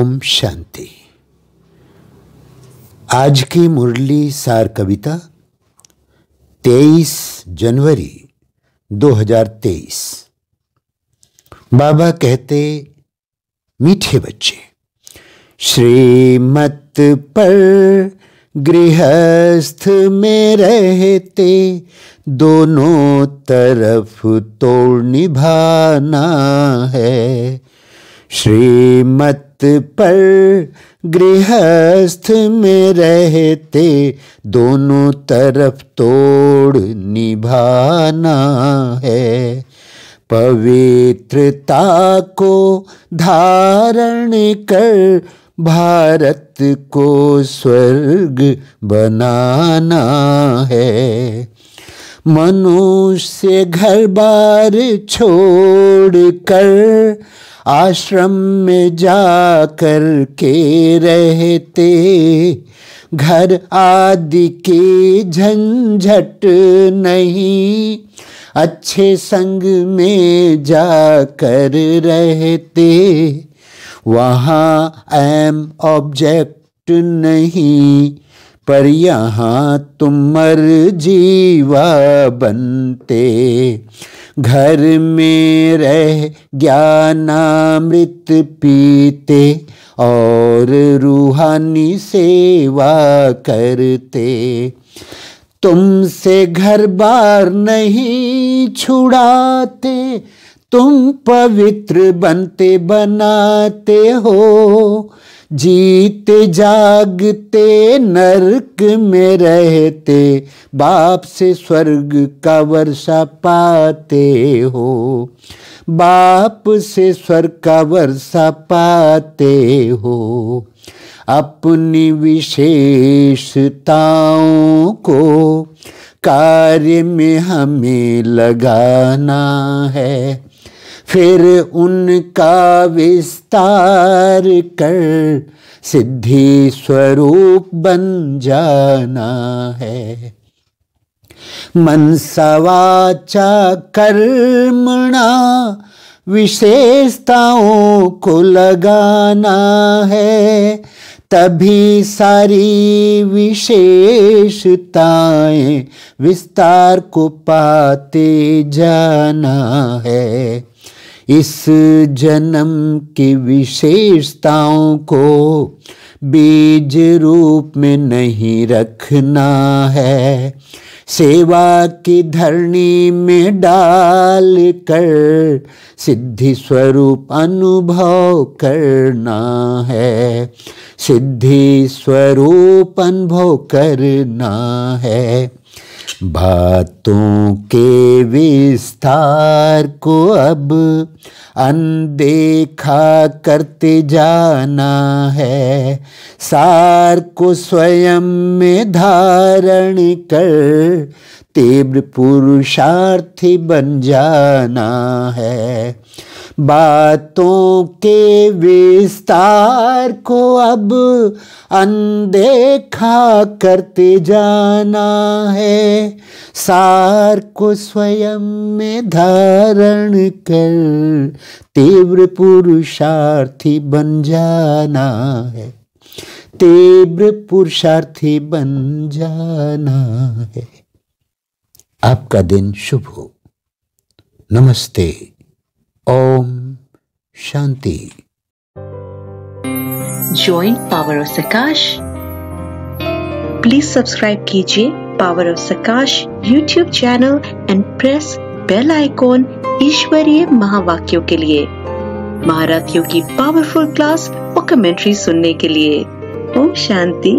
ओम शांति। आज की मुरली सार कविता 23 जनवरी 2023। बाबा कहते, मीठे बच्चे, श्रीमत पर गृहस्थ में रहते दोनों तरफ तोड़ निभाना है। श्रीमत पर गृहस्थ में रहते दोनों तरफ तोड़ निभाना है। पवित्रता को धारण कर भारत को स्वर्ग बनाना है। मनुष्य घर बार छोड़ कर आश्रम में जा कर के रहते घर आदि के झंझट नहीं, अच्छे संग में जा कर रहते वहाँ एम ऑब्जेक्ट नहीं, पर यहाँ तुम मर जीवा बनते। घर में रह ज्ञानामृत पीते और रूहानी सेवा करते। तुमसे घर बार नहीं छुड़ाते, तुम पवित्र बनते बनाते हो। जीते जागते नरक में रहते बाप से स्वर्ग का वर्षा पाते हो। बाप से स्वर्ग का वर्षा पाते हो। अपनी विशेषताओं को कार्य में हमें लगाना है, फिर उनका विस्तार कर सिद्धि स्वरूप बन जाना है। मन वाचा कर्मणा विशेषताओं को लगाना है, तभी सारी विशेषताएं विस्तार को पाते जाना है। इस जन्म की विशेषताओं को बीज रूप में नहीं रखना है, सेवा की धरणी में डाल कर सिद्धि स्वरूप अनुभव करना है। सिद्धि स्वरूप अनुभव करना है। बातों के विस्तार को अब अनदेखा करते जाना है। सार को स्वयं में धारण कर तीव्र पुरुषार्थी बन जाना है। बातों के विस्तार को अब अनदेखा करते जाना है। सार को स्वयं में धारण कर तीव्र पुरुषार्थी बन जाना है। तीव्र पुरुषार्थी बन जाना है। आपका दिन शुभ हो। नमस्ते। Om Shanti. Join Power of Sakash. Please subscribe कीजिए Power of Sakash YouTube channel and press bell icon ईश्वरीय महावाक्यों के लिए, महारथियों की powerful class और commentary सुनने के लिए। Om Shanti.